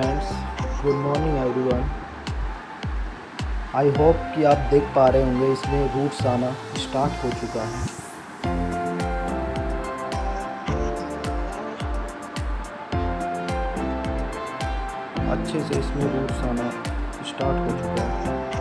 Friends, good morning everyone. I hope कि आप देख पा रहे होंगे इसमें रूट्स आना स्टार्ट हो चुका है। अच्छे से इसमें रूट्स आना स्टार्ट हो चुका है।